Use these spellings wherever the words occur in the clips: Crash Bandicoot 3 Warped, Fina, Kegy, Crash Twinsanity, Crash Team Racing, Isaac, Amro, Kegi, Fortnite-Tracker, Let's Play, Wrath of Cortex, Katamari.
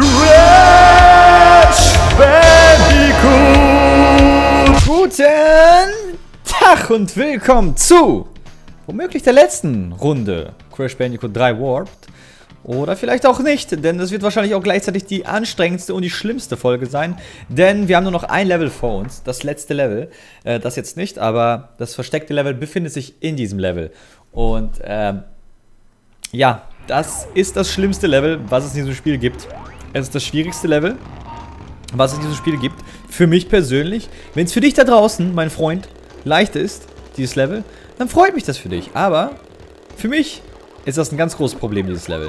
Crash Bandicoot! Guten Tag und willkommen zu womöglich der letzten Runde Crash Bandicoot 3 Warped. Oder vielleicht auch nicht, denn es wird wahrscheinlich auch gleichzeitig die anstrengendste und die schlimmste Folge sein. Denn wir haben nur noch ein Level vor uns, das letzte Level. Das jetzt nicht, aber das versteckte Level befindet sich in diesem Level. Und ja, das ist das schlimmste Level, was es in diesem Spiel gibt. Es ist das schwierigste Level, was es in diesem Spiel gibt. Für mich persönlich. Wenn es für dich da draußen, mein Freund, leicht ist, dieses Level, dann freut mich das für dich. Aber für mich ist das ein ganz großes Problem, dieses Level.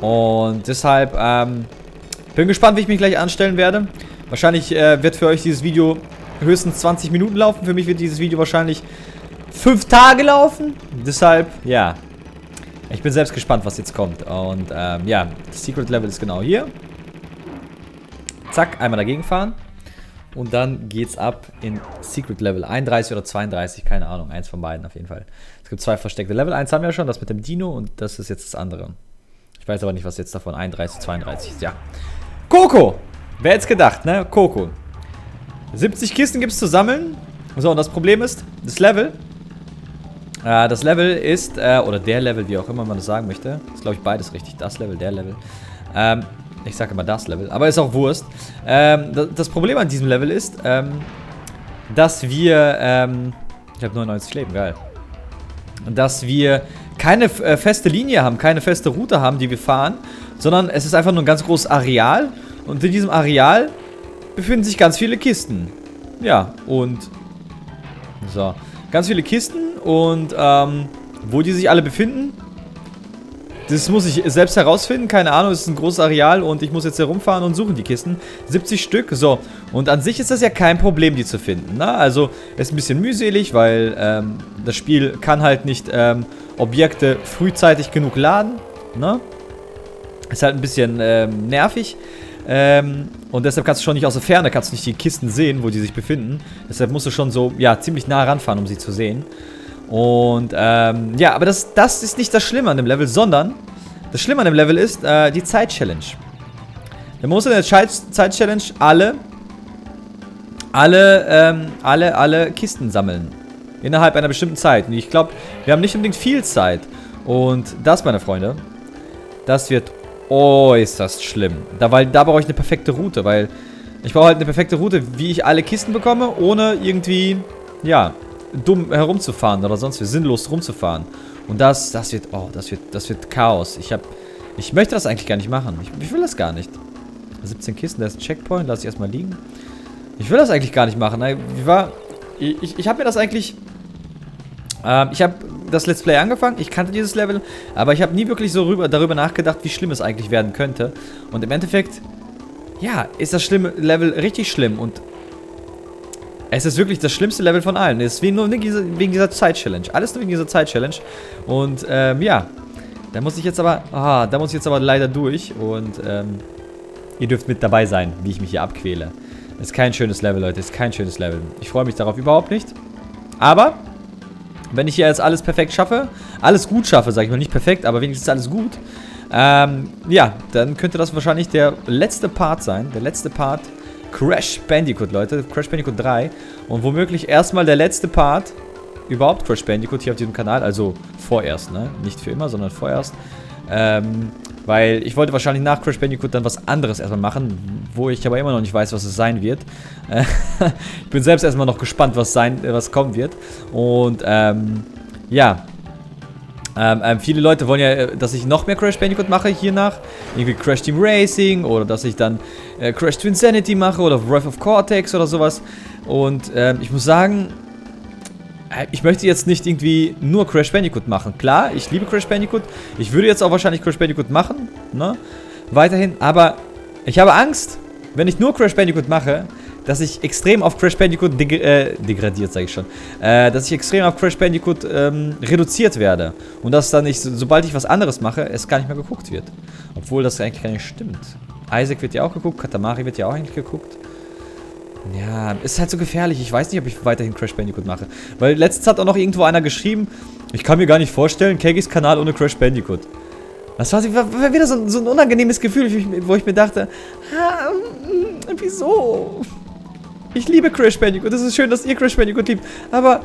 Und deshalb, bin gespannt, wie ich mich gleich anstellen werde. Wahrscheinlich wird für euch dieses Video höchstens 20 Minuten laufen. Für mich wird dieses Video wahrscheinlich 5 Tage laufen. Deshalb, ja, ich bin selbst gespannt, was jetzt kommt. Und ja, das Secret Level ist genau hier. Zack, einmal dagegen fahren. Und dann geht's ab in Secret Level. 31 oder 32, keine Ahnung. Eins von beiden auf jeden Fall. Es gibt zwei versteckte Level. Eins haben wir ja schon, das mit dem Dino und das ist jetzt das andere. Ich weiß aber nicht, was jetzt davon 31, 32 ist. Ja. Coco! Wer hätte es gedacht, ne? Coco. 70 Kisten gibt es zu sammeln. So, und das Problem ist, das Level. Das Level ist, oder der Level, wie auch immer man das sagen möchte. Ist, glaube ich, beides richtig. Das Level, der Level. Ich sage immer das Level, aber ist auch Wurst. Das Problem an diesem Level ist, dass wir, ich habe 99 Leben, geil. Dass wir keine feste Linie haben, keine feste Route haben, die wir fahren, sondern es ist einfach nur ein ganz großes Areal. Und in diesem Areal befinden sich ganz viele Kisten. Ja, und so, ganz viele Kisten und wo die sich alle befinden, das muss ich selbst herausfinden, keine Ahnung, es ist ein großes Areal und ich muss jetzt herumfahren und suchen die Kisten. 70 Stück, so. Und an sich ist das ja kein Problem, die zu finden, ne? Also, ist ein bisschen mühselig, weil das Spiel kann halt nicht Objekte frühzeitig genug laden, ne? Ist halt ein bisschen nervig. Und deshalb kannst du schon nicht aus der Ferne, kannst du nicht die Kisten sehen, wo die sich befinden. Deshalb musst du schon so, ja, ziemlich nah ranfahren, um sie zu sehen. Und, ja, aber das ist nicht das Schlimme an dem Level, sondern das Schlimme an dem Level ist die Zeit-Challenge. Man muss in der Zeit-Challenge alle Kisten sammeln. Innerhalb einer bestimmten Zeit. Und ich glaube, wir haben nicht unbedingt viel Zeit. Und das, meine Freunde, das wird äußerst schlimm. Da brauche ich eine perfekte Route, weil ich brauche halt eine perfekte Route, wie ich alle Kisten bekomme, ohne irgendwie, ja, dumm herumzufahren oder sonst wie sinnlos rumzufahren. Und das wird Chaos. Ich möchte das eigentlich gar nicht machen. Ich will das gar nicht. 17 Kisten, da ist ein Checkpoint, lass ich erstmal liegen. Ich will das eigentlich gar nicht machen. Ich habe mir das eigentlich... ich habe das Let's Play angefangen, ich kannte dieses Level, aber ich habe nie wirklich so darüber nachgedacht, wie schlimm es eigentlich werden könnte. Und im Endeffekt, ja, ist das schlimme Level richtig schlimm und es ist wirklich das schlimmste Level von allen. Es ist nur wegen dieser Zeit-Challenge. Alles nur wegen dieser Zeit-Challenge. Und, ja. Da muss ich jetzt aber... Ah, da muss ich jetzt aber leider durch. Und, ihr dürft mit dabei sein, wie ich mich hier abquäle. Ist kein schönes Level, Leute. Ist kein schönes Level. Ich freue mich darauf überhaupt nicht. Aber, wenn ich hier jetzt alles perfekt schaffe, alles gut schaffe, sage ich mal. Nicht perfekt, aber wenigstens alles gut. Ja, dann könnte das wahrscheinlich der letzte Part sein. Der letzte Part... Crash Bandicoot, Leute. Crash Bandicoot 3. Und womöglich erstmal der letzte Part überhaupt Crash Bandicoot hier auf diesem Kanal. Also vorerst, ne? Nicht für immer, sondern vorerst. Weil ich wollte wahrscheinlich nach Crash Bandicoot dann was anderes erstmal machen, wo ich aber immer noch nicht weiß, was es sein wird. Ich bin selbst erstmal noch gespannt, was kommen wird. Und ja. Viele Leute wollen ja, dass ich noch mehr Crash Bandicoot mache hiernach. Irgendwie Crash Team Racing oder dass ich dann Crash Twinsanity mache oder Wrath of Cortex oder sowas. Und ich muss sagen, ich möchte jetzt nicht irgendwie nur Crash Bandicoot machen. Klar, ich liebe Crash Bandicoot. Ich würde jetzt auch wahrscheinlich Crash Bandicoot machen, ne? Weiterhin, aber ich habe Angst, wenn ich nur Crash Bandicoot mache, dass ich extrem auf Crash Bandicoot degradiert, sage ich schon. Dass ich extrem auf Crash Bandicoot reduziert werde. Und dass dann nicht, sobald ich was anderes mache, es gar nicht mehr geguckt wird. Obwohl das eigentlich gar nicht stimmt. Isaac wird ja auch geguckt, Katamari wird ja auch eigentlich geguckt. Ja, ist halt so gefährlich. Ich weiß nicht, ob ich weiterhin Crash Bandicoot mache. Weil letztens hat auch noch irgendwo einer geschrieben, ich kann mir gar nicht vorstellen, Kegis Kanal ohne Crash Bandicoot. Das war wieder so ein unangenehmes Gefühl, wo ich mir dachte, wieso? Ich liebe Crash Bandicoot. Es ist schön, dass ihr Crash Bandicoot liebt. Aber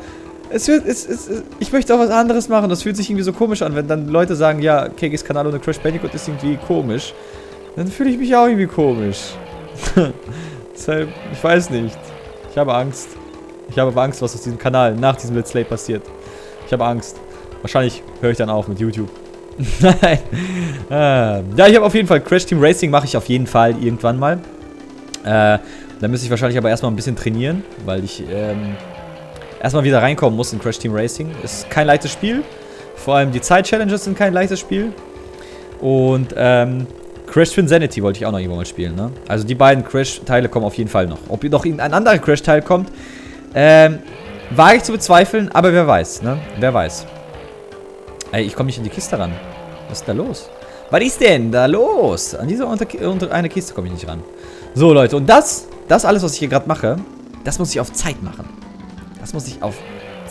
ich möchte auch was anderes machen. Das fühlt sich irgendwie so komisch an, wenn dann Leute sagen, ja, KGs Kanal ohne Crash Bandicoot ist irgendwie komisch. Dann fühle ich mich auch irgendwie komisch. Deshalb, ich weiß nicht. Ich habe Angst. Ich habe aber Angst, was aus diesem Kanal nach diesem Let's Play passiert. Ich habe Angst. Wahrscheinlich höre ich dann auf mit YouTube. Nein. Ja, ich habe auf jeden Fall Crash Team Racing mache ich auf jeden Fall irgendwann mal. Da müsste ich wahrscheinlich aber erstmal ein bisschen trainieren, weil ich erstmal wieder reinkommen muss in Crash Team Racing. Ist kein leichtes Spiel. Vor allem die Zeit-Challenges sind kein leichtes Spiel. Und Crash Twinsanity wollte ich auch noch irgendwann mal spielen, ne? Also die beiden Crash-Teile kommen auf jeden Fall noch. Ob noch ein anderer Crash-Teil kommt, wage ich zu bezweifeln, aber wer weiß, ne? Wer weiß. Ey, ich komme nicht in die Kiste ran. Was ist da los? Was ist denn da los? An diese unter eine Kiste komme ich nicht ran. So, Leute, und das alles, was ich hier gerade mache, das muss ich auf Zeit machen. Das muss ich auf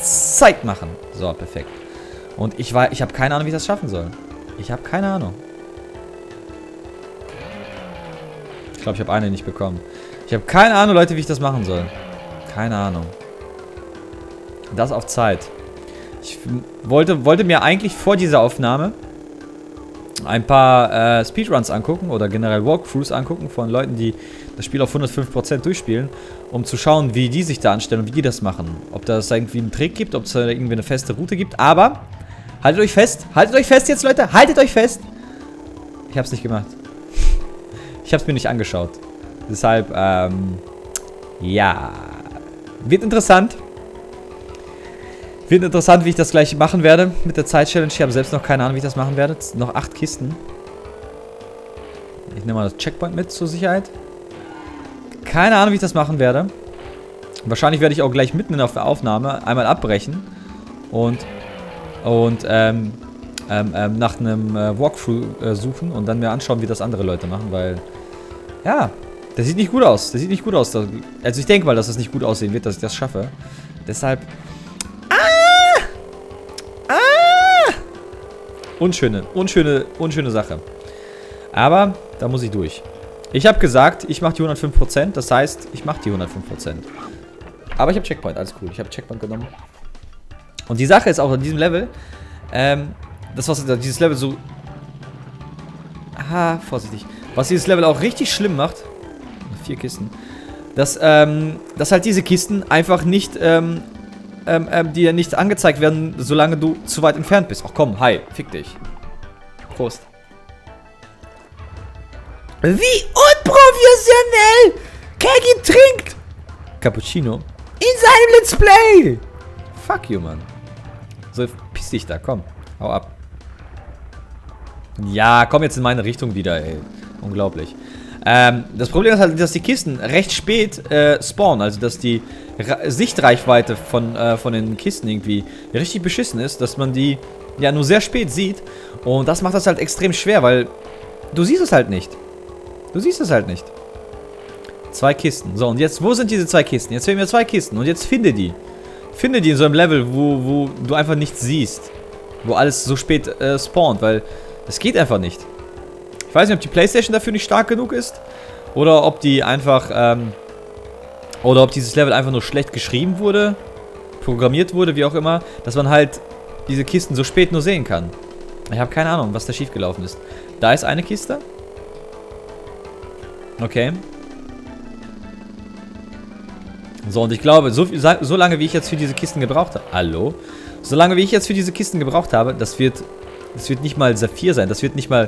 Zeit machen. So, perfekt. Und ich habe keine Ahnung, wie ich das schaffen soll. Ich habe keine Ahnung. Ich glaube, ich habe eine nicht bekommen. Ich habe keine Ahnung, Leute, wie ich das machen soll. Keine Ahnung. Das auf Zeit. Ich wollte mir eigentlich vor dieser Aufnahme ein paar Speedruns angucken oder generell Walkthroughs angucken von Leuten, die das Spiel auf 105% durchspielen, um zu schauen, wie die sich da anstellen und wie die das machen. Ob das irgendwie einen Trick gibt, ob es da irgendwie eine feste Route gibt, aber haltet euch fest jetzt, Leute, haltet euch fest! Ich hab's nicht gemacht. Ich hab's mir nicht angeschaut. Deshalb, ja, wird interessant. Wird interessant, wie ich das gleich machen werde mit der Zeit-Challenge. Ich habe selbst noch keine Ahnung, wie ich das machen werde. Noch 8 Kisten. Ich nehme mal das Checkpoint mit zur Sicherheit. Keine Ahnung, wie ich das machen werde. Wahrscheinlich werde ich auch gleich mitten in der Aufnahme einmal abbrechen. Und nach einem Walkthrough suchen und dann mir anschauen, wie das andere Leute machen. Weil, ja, das sieht nicht gut aus. Das sieht nicht gut aus. Also ich denke mal, dass das nicht gut aussehen wird, dass ich das schaffe. Deshalb... Unschöne Sache. Aber da muss ich durch. Ich habe gesagt, ich mache die 105%. Das heißt, ich mache die 105%. Aber ich habe Checkpoint, alles cool. Ich habe Checkpoint genommen. Und die Sache ist auch an diesem Level, was dieses Level auch richtig schlimm macht, 4 Kisten, dass halt diese Kisten einfach nicht, die ja nicht angezeigt werden, solange du zu weit entfernt bist. Ach komm, hi, fick dich. Prost. Wie unprofessionell Kegi trinkt Cappuccino in seinem Let's Play. Fuck you, Mann. So, piss dich da, komm. Hau ab. Ja, komm jetzt in meine Richtung wieder, ey. Unglaublich. Das Problem ist halt, dass die Kisten recht spät spawnen, also dass die Sichtreichweite von den Kisten irgendwie richtig beschissen ist, dass man die ja nur sehr spät sieht und das macht das halt extrem schwer, weil du siehst es halt nicht. 2 Kisten. So, und jetzt, wo sind diese 2 Kisten? Jetzt fehlen mir 2 Kisten und jetzt finde die. Finde die in so einem Level, wo du einfach nichts siehst. Wo alles so spät spawnt, weil es geht einfach nicht. Ich weiß nicht, ob die PlayStation dafür nicht stark genug ist oder ob die einfach, oder ob dieses Level einfach nur schlecht geschrieben wurde, programmiert wurde, wie auch immer, dass man halt diese Kisten so spät nur sehen kann. Ich habe keine Ahnung, was da schiefgelaufen ist. Da ist eine Kiste. Okay. So, und ich glaube, so lange wie ich jetzt für diese Kisten gebraucht habe, hallo? So lange wie ich jetzt für diese Kisten gebraucht habe, das wird nicht mal Saphir sein, es wird nicht mal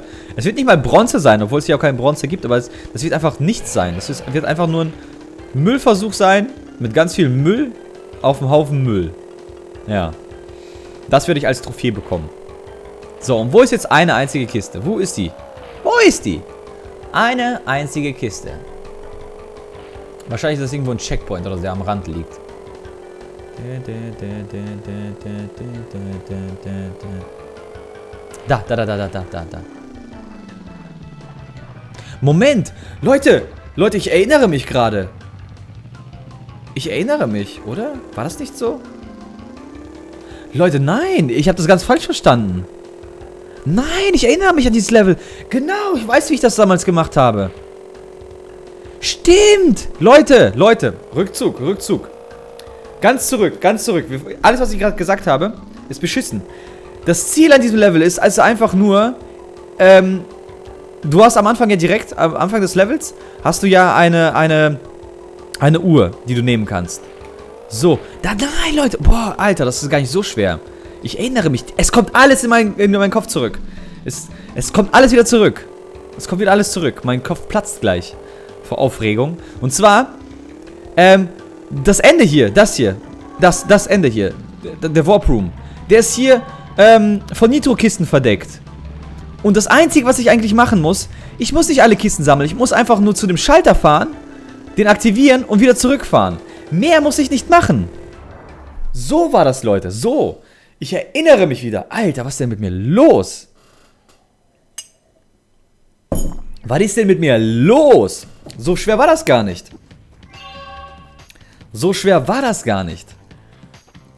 Bronze sein, obwohl es ja auch kein Bronze gibt, aber das wird einfach nichts sein. Das wird einfach nur ein Müllversuch sein, mit ganz viel Müll auf dem Haufen Müll. Ja. Das werde ich als Trophäe bekommen. So, und wo ist jetzt eine einzige Kiste? Wo ist die? Wo ist die? Eine einzige Kiste. Wahrscheinlich ist das irgendwo ein Checkpoint oder der am Rand liegt. Da. Moment! Leute, ich erinnere mich gerade. Ich erinnere mich, oder? War das nicht so? Leute, nein! Ich habe das ganz falsch verstanden. Nein, ich erinnere mich an dieses Level. Genau, ich weiß, wie ich das damals gemacht habe. Stimmt. Leute, Leute. Rückzug, Rückzug. Ganz zurück, ganz zurück. Alles, was ich gerade gesagt habe, ist beschissen. Das Ziel an diesem Level ist also einfach nur, du hast am Anfang ja direkt, am Anfang des Levels, hast du ja eine Uhr, die du nehmen kannst. So, nein, Leute, boah, Alter, das ist gar nicht so schwer. Ich erinnere mich, es kommt alles in meinen Kopf zurück. Es kommt alles wieder zurück. Es kommt wieder alles zurück. Mein Kopf platzt gleich vor Aufregung. Und zwar, das Ende hier, das hier. Das Ende hier. Der Warp Room. Der ist hier von Nitro-Kisten verdeckt. Und das Einzige, was ich eigentlich machen muss, ich muss nicht alle Kisten sammeln. Ich muss einfach nur zu dem Schalter fahren, den aktivieren und wieder zurückfahren. Mehr muss ich nicht machen. So war das, Leute. So. Ich erinnere mich wieder. Alter, was ist denn mit mir los? Was ist denn mit mir los? So schwer war das gar nicht. So schwer war das gar nicht.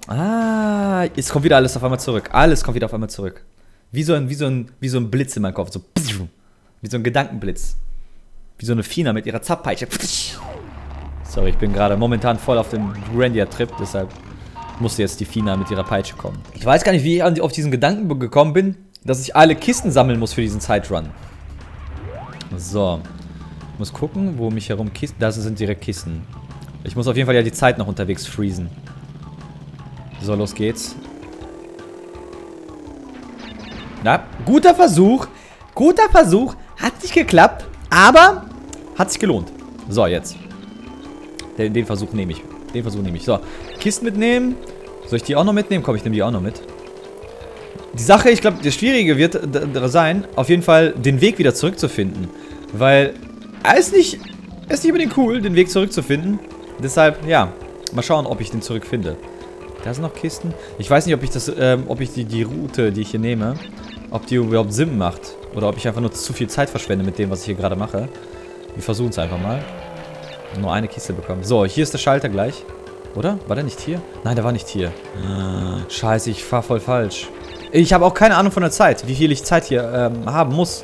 Ah, jetzt kommt wieder alles auf einmal zurück. Alles kommt wieder auf einmal zurück. Wie so ein Blitz in meinem Kopf. So, wie so ein Gedankenblitz. Wie so eine Fina mit ihrer Zapppeitsche. Sorry, ich bin gerade momentan voll auf dem Grandia-Trip, deshalb musste jetzt die Fina mit ihrer Peitsche kommen. Ich weiß gar nicht, wie ich auf diesen Gedanken gekommen bin, dass ich alle Kisten sammeln muss für diesen Side-Run. So. Ich muss gucken, wo mich herum Kisten... Das sind direkt Kisten. Ich muss auf jeden Fall ja die Zeit noch unterwegs freezen. So, los geht's. Na, guter Versuch. Guter Versuch. Hat nicht geklappt, aber hat sich gelohnt. So, jetzt. Den Versuch nehme ich. Den Versuch nehme ich. So, Kisten mitnehmen. Soll ich die auch noch mitnehmen? Komm, ich nehme die auch noch mit. Die Sache, ich glaube, das Schwierige wird sein, auf jeden Fall den Weg wieder zurückzufinden. Weil es ist nicht unbedingt cool, den Weg zurückzufinden. Deshalb, ja, mal schauen, ob ich den zurückfinde. Da sind noch Kisten. Ich weiß nicht, ob ich die Route, die ich hier nehme, ob die überhaupt Sinn macht. Oder ob ich einfach nur zu viel Zeit verschwende mit dem, was ich hier gerade mache. Wir versuchen es einfach mal. Nur eine Kiste bekommen. So, hier ist der Schalter gleich. Oder? War der nicht hier? Nein, der war nicht hier. Scheiße, ich fahre voll falsch. Ich habe auch keine Ahnung von der Zeit, wie viel ich Zeit hier haben muss.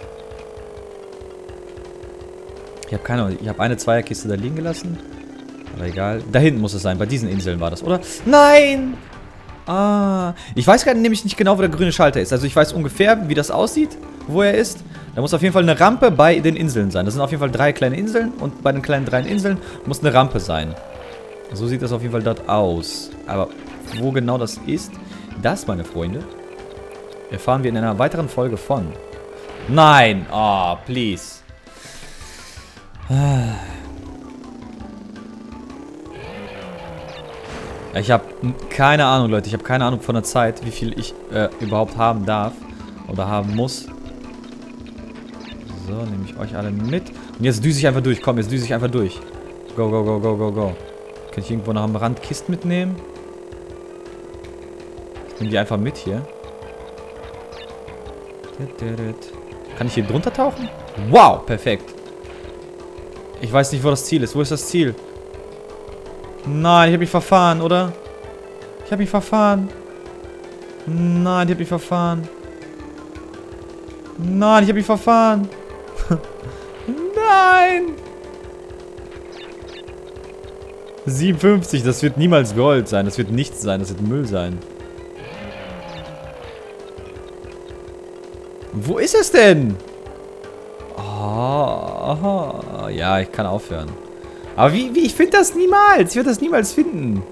Ich habe keine Ahnung. Ich habe eine Zweierkiste da liegen gelassen. Aber egal. Da hinten muss es sein. Bei diesen Inseln war das, oder? Nein! Ah. Ich weiß gerade nämlich nicht genau, wo der grüne Schalter ist. Also ich weiß ungefähr, wie das aussieht, wo er ist. Da muss auf jeden Fall eine Rampe bei den Inseln sein. Das sind auf jeden Fall 3 kleine Inseln. Und bei den kleinen 3 Inseln muss eine Rampe sein. So sieht das auf jeden Fall dort aus. Aber wo genau das ist, das, meine Freunde, erfahren wir in einer weiteren Folge von... Nein! Oh, please. Ich habe keine Ahnung, Leute. Ich habe keine Ahnung von der Zeit, wie viel ich überhaupt haben darf oder haben muss. So, nehme ich euch alle mit. Und jetzt düse ich einfach durch. Komm, jetzt düse ich einfach durch. Go, go, go, go, go, go. Kann ich irgendwo noch am Rand Kisten mitnehmen? Ich nehme die einfach mit hier. Kann ich hier drunter tauchen? Wow, perfekt. Ich weiß nicht, wo das Ziel ist. Wo ist das Ziel? Nein, ich habe mich verfahren, oder? Ich habe mich verfahren. Nein, ich habe mich verfahren. Nein, ich habe mich verfahren. Nein! 57, das wird niemals Gold sein. Das wird nichts sein, das wird Müll sein. Wo ist es denn? Oh, ja, ich kann aufhören. Aber wie? Ich finde das niemals. Ich werde das niemals finden.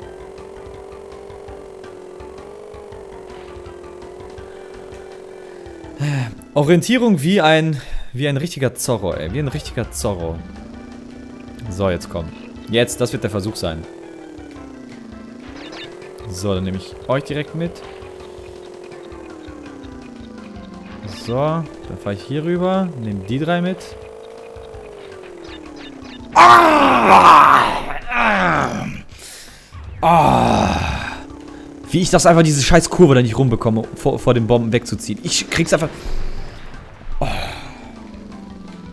Orientierung wie ein richtiger Zorro, ey. Wie ein richtiger Zorro. So, jetzt komm. Jetzt, das wird der Versuch sein. So, dann nehme ich euch direkt mit. So, dann fahre ich hier rüber. Nehme die 3 mit. Wie ich das einfach, diese scheiß Kurve da nicht rumbekomme, vor den Bomben wegzuziehen. Ich krieg's einfach... Oh.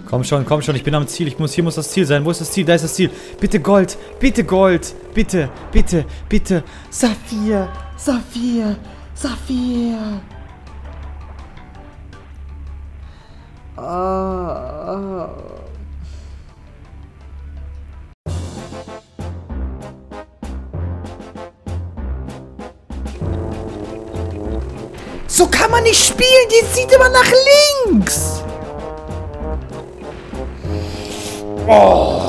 Komm schon, ich bin am Ziel. Hier muss das Ziel sein. Wo ist das Ziel? Da ist das Ziel. Bitte Gold, bitte Gold. Bitte, bitte, bitte. Saphir, Saphir, Saphir. So kann man nicht spielen, jetzt sieht man nach links. Oh.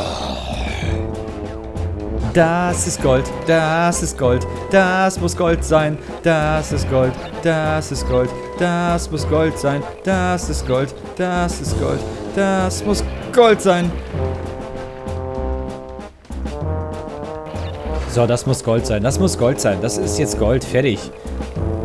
Das ist Gold, das ist Gold, das muss Gold sein, das ist Gold, das ist Gold, das muss Gold sein, das ist Gold, das ist Gold, das muss Gold sein. So, das muss Gold sein, das muss Gold sein, das ist jetzt Gold, fertig.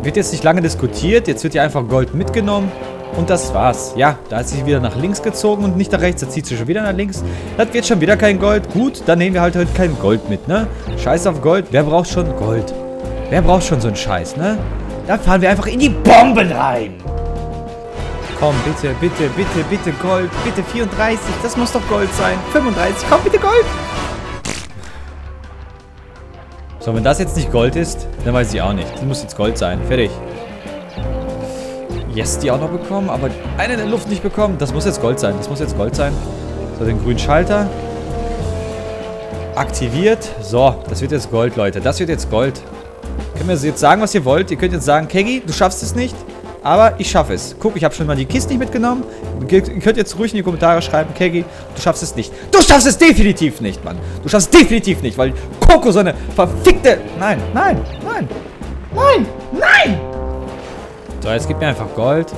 Wird jetzt nicht lange diskutiert, jetzt wird hier einfach Gold mitgenommen. Und das war's. Ja, da hat sie wieder nach links gezogen und nicht nach rechts. Jetzt zieht sie schon wieder nach links. Das wird schon wieder kein Gold. Gut, dann nehmen wir halt heute kein Gold mit, ne? Scheiß auf Gold. Wer braucht schon Gold? Wer braucht schon so einen Scheiß, ne? Da fahren wir einfach in die Bomben rein. Komm, bitte, bitte, bitte, bitte Gold. Bitte 34, das muss doch Gold sein. 35, komm, bitte Gold. So, wenn das jetzt nicht Gold ist, dann weiß ich auch nicht. Das muss jetzt Gold sein. Fertig. Yes, die auch noch bekommen, aber eine in der Luft nicht bekommen. Das muss jetzt Gold sein, das muss jetzt Gold sein. So, den grünen Schalter. Aktiviert. So, das wird jetzt Gold, Leute. Das wird jetzt Gold. Können wir jetzt sagen, was ihr wollt? Ihr könnt jetzt sagen, Keggy, du schaffst es nicht, aber ich schaffe es. Guck, ich habe schon mal die Kiste nicht mitgenommen. Ihr könnt jetzt ruhig in die Kommentare schreiben, Keggy, du schaffst es nicht. Du schaffst es definitiv nicht, Mann. Du schaffst es definitiv nicht, weil Coco so eine verfickte... Nein, nein, nein, nein, nein! So, jetzt gib mir einfach Gold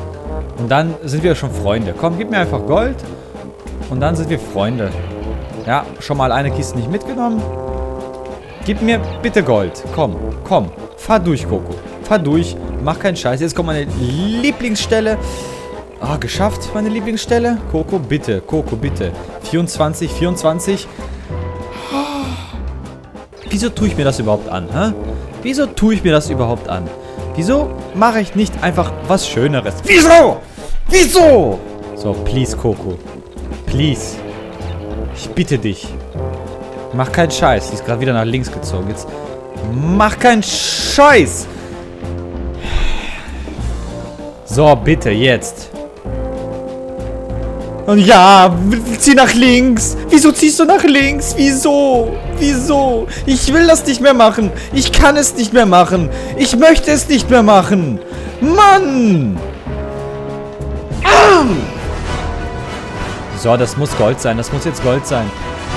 und dann sind wir schon Freunde. Komm, gib mir einfach Gold und dann sind wir Freunde. Ja, schon mal eine Kiste nicht mitgenommen. Gib mir bitte Gold. Komm, komm. Fahr durch, Coco. Fahr durch. Mach keinen Scheiß. Jetzt kommt meine Lieblingsstelle. Ah, geschafft, meine Lieblingsstelle. Coco, bitte. Coco, bitte. 24, 24. Wieso tue ich mir das überhaupt an, hä? Wieso tue ich mir das überhaupt an? Wieso mache ich nicht einfach was Schöneres? Wieso? Wieso? So, please, Coco. Please. Ich bitte dich. Mach keinen Scheiß. Die ist gerade wieder nach links gezogen. Jetzt mach keinen Scheiß. So, bitte, jetzt. Und ja, zieh nach links. Wieso ziehst du nach links? Wieso? Wieso? Ich will das nicht mehr machen. Ich kann es nicht mehr machen. Ich möchte es nicht mehr machen. Mann! Ah! So, das muss Gold sein. Das muss jetzt Gold sein.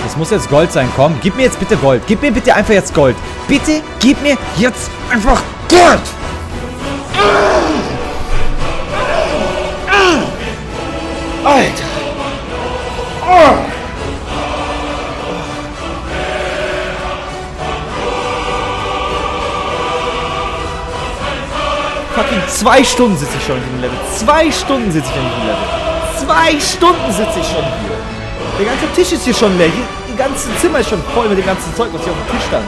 Das muss jetzt Gold sein. Komm, gib mir jetzt bitte Gold. Gib mir bitte einfach jetzt Gold. Bitte gib mir jetzt einfach Gold. Ah! Ah! Alter. Fucking 2 Stunden sitze ich schon in diesem Level. 2 Stunden sitze ich in diesem Level. 2 Stunden sitze ich schon hier. Der ganze Tisch ist hier schon leer. Das ganze Zimmer ist schon voll mit dem ganzen Zeug, was hier auf dem Tisch stand.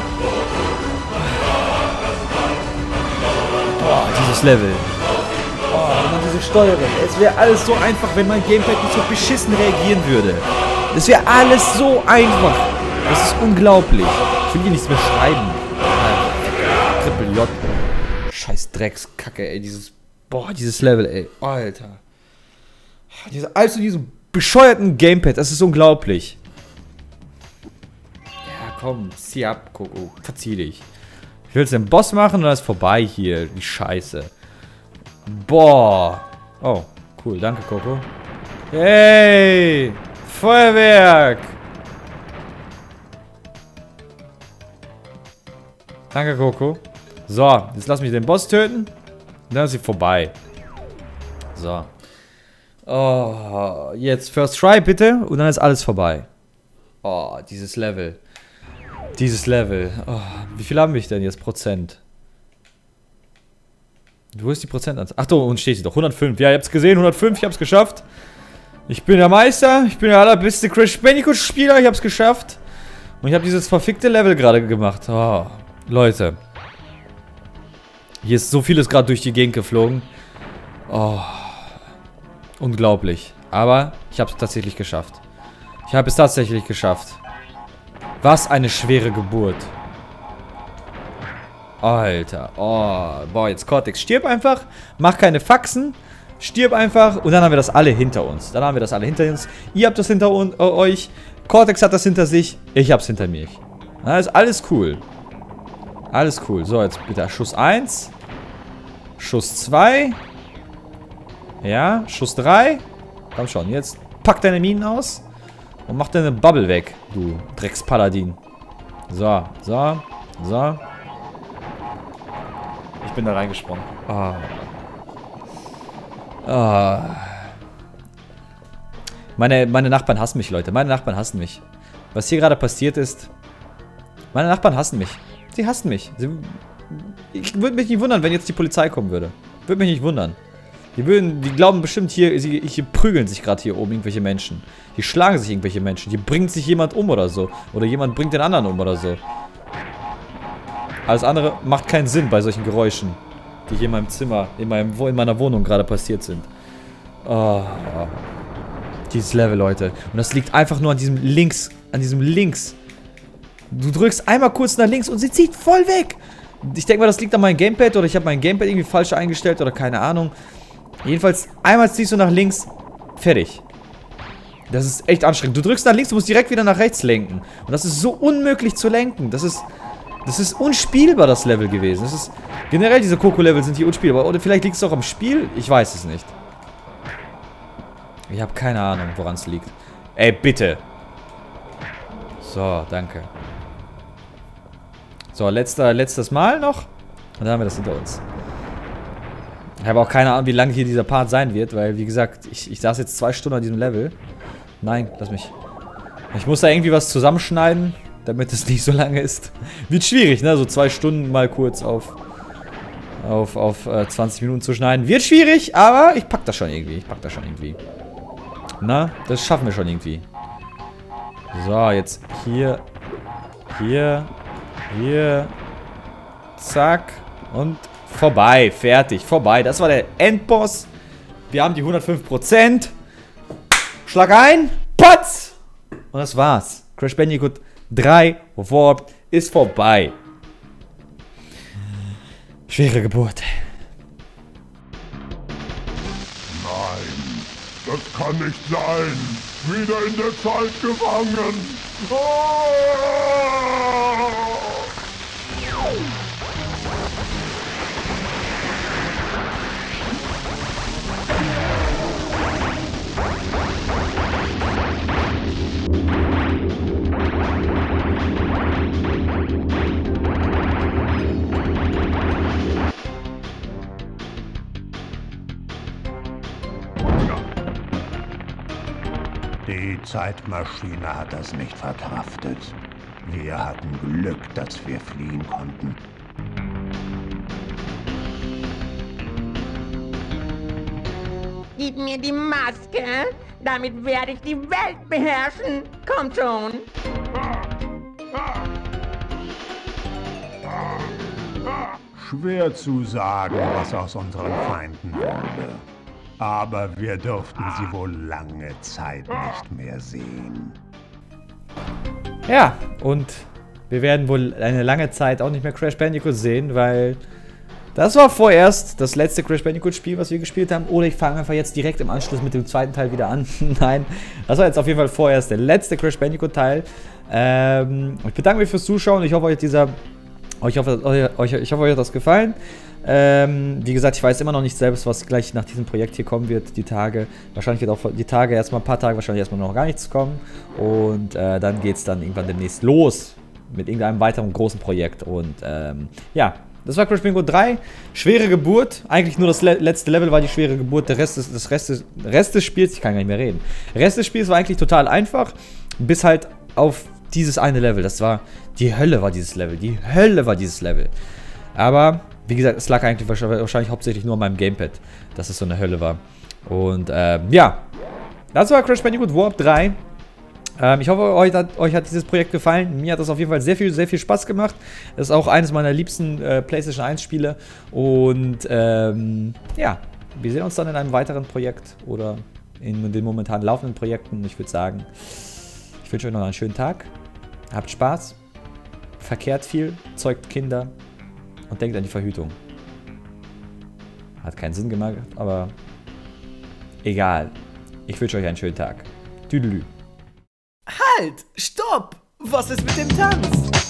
Boah, dieses Level. Steuerung. Es wäre alles so einfach, wenn mein Gamepad nicht so beschissen reagieren würde. Es wäre alles so einfach. Das ist unglaublich. Ich will hier nichts mehr schreiben. Triple J. Scheiß Dreckskacke, ey. Dieses... Boah, dieses Level, ey. Alter. Alles in diesem bescheuerten Gamepad. Das ist unglaublich. Ja, komm. Zieh ab, Coco. Verzieh dich. Ich will jetzt den Boss machen und dann ist vorbei hier. Die Scheiße. Boah. Oh, cool. Danke, Coco. Hey! Feuerwerk! Danke, Coco. So, jetzt lass mich den Boss töten. Dann ist sie vorbei. So. Oh, jetzt First Try, bitte. Und dann ist alles vorbei. Oh, dieses Level. Dieses Level. Oh, wie viel haben wir denn jetzt? Prozent. Wo ist die Prozentanzahl? Ach so, und steht sie doch. 105. Ja, ihr habt es gesehen. 105. Ich hab's geschafft. Ich bin der Meister. Ich bin der allerbeste Crash Bandicoot-Spieler. Ich hab's geschafft. Und ich habe dieses verfickte Level gerade gemacht. Oh, Leute. Hier ist so vieles gerade durch die Gegend geflogen. Oh. Unglaublich. Aber ich hab's tatsächlich geschafft. Ich habe es tatsächlich geschafft. Was eine schwere Geburt. Alter, oh, boah, jetzt Cortex, stirb einfach, mach keine Faxen, Stirb einfach. Und dann haben wir das alle hinter uns. Ihr habt das hinter euch. Cortex hat das hinter sich. Ich hab's hinter mich. Na, ist alles cool. Alles cool. So, jetzt bitte Schuss 1. Schuss 2. Ja, Schuss 3. Komm schon, jetzt pack deine Minen aus. Und mach deine Bubble weg, du Dreckspaladin. So, so, so. Ich bin da reingesprungen. Ah. Ah. Meine Nachbarn hassen mich, Leute. Meine Nachbarn hassen mich. Was hier gerade passiert ist... Meine Nachbarn hassen mich. Sie hassen mich. Ich würde mich nicht wundern, wenn jetzt die Polizei kommen würde. Würde mich nicht wundern. Die glauben bestimmt hier, hier prügeln sich gerade hier oben irgendwelche Menschen. Hier schlagen sich irgendwelche Menschen. Hier bringt sich jemand um oder so. Oder jemand bringt den anderen um oder so. Alles andere macht keinen Sinn bei solchen Geräuschen, die hier in meinem Zimmer, in meiner Wohnung gerade passiert sind. Oh, dieses Level, Leute. Und das liegt einfach nur an diesem Links. Du drückst einmal kurz nach links und sie zieht voll weg. Ich denke mal, das liegt an meinem Gamepad oder ich habe mein Gamepad irgendwie falsch eingestellt oder keine Ahnung. Jedenfalls, einmal ziehst du nach links, fertig. Das ist echt anstrengend. Du drückst nach links, du musst direkt wieder nach rechts lenken. Und das ist so unmöglich zu lenken. Das ist unspielbar, das Level gewesen. Das ist generell, diese Coco-Level sind hier unspielbar. Oder vielleicht liegt es auch am Spiel, ich weiß es nicht. Ich habe keine Ahnung, woran es liegt. Ey, bitte. So, danke. So, letztes Mal noch. Und dann haben wir das hinter uns. Ich habe auch keine Ahnung, wie lange hier dieser Part sein wird, weil, wie gesagt, ich saß jetzt 2 Stunden an diesem Level. Nein, lass mich. Ich muss da irgendwie was zusammenschneiden, damit es nicht so lange ist. Wird schwierig, ne? So 2 Stunden mal kurz auf 20 Minuten zu schneiden. Wird schwierig, aber ich pack das schon irgendwie. Na, das schaffen wir schon irgendwie. So, jetzt hier. Hier. Zack. Und vorbei. Fertig. Vorbei. Das war der Endboss. Wir haben die 105%. Schlag ein. Patz. Und das war's. Crash Bandicoot 3 Warped ist vorbei. Schwere Geburt. Nein. Das kann nicht sein. Wieder in der Zeit gefangen. Oh! Die Zeitmaschine hat das nicht verkraftet. Wir hatten Glück, dass wir fliehen konnten. Gib mir die Maske, damit werde ich die Welt beherrschen. Komm schon. Schwer zu sagen, was aus unseren Feinden wurde. Aber wir durften sie wohl lange Zeit nicht mehr sehen. Ja, und wir werden wohl eine lange Zeit auch nicht mehr Crash Bandicoot sehen, weil das war vorerst das letzte Crash Bandicoot-Spiel, was wir gespielt haben. Oder ich fange einfach jetzt direkt im Anschluss mit dem zweiten Teil wieder an. Nein, das war jetzt auf jeden Fall vorerst der letzte Crash Bandicoot-Teil. Ich bedanke mich fürs Zuschauen. Ich hoffe, euch hat das gefallen. Wie gesagt, ich weiß immer noch nicht selbst, was gleich nach diesem Projekt hier kommen wird, die Tage. Wahrscheinlich wird auch die Tage erstmal, ein paar Tage wahrscheinlich erstmal noch gar nichts kommen. Und dann geht es dann irgendwann demnächst los mit irgendeinem weiteren großen Projekt. Und ja, das war Crash Bandicoot 3. Schwere Geburt. Eigentlich nur das letzte Level war die schwere Geburt. Der Rest des Spiels, ich kann gar nicht mehr reden. Der Rest des Spiels war eigentlich total einfach, bis halt auf dieses eine Level. Das war, die Hölle war dieses Level. Aber... Wie gesagt, es lag eigentlich wahrscheinlich hauptsächlich nur an meinem Gamepad, dass es so eine Hölle war. Und ja, das war Crash Bandicoot Warped 3. Ich hoffe, euch hat dieses Projekt gefallen. Mir hat das auf jeden Fall sehr viel Spaß gemacht. Das ist auch eines meiner liebsten PlayStation 1 Spiele. Und ja, wir sehen uns dann in einem weiteren Projekt oder in den momentan laufenden Projekten. Ich würde sagen, ich wünsche euch noch einen schönen Tag. Habt Spaß. Verkehrt viel. Zeugt Kinder. Und denkt an die Verhütung. Hat keinen Sinn gemacht, aber Egal. Ich wünsche euch einen schönen Tag. Tüdelü. Halt! Stopp! Was ist mit dem Tanz?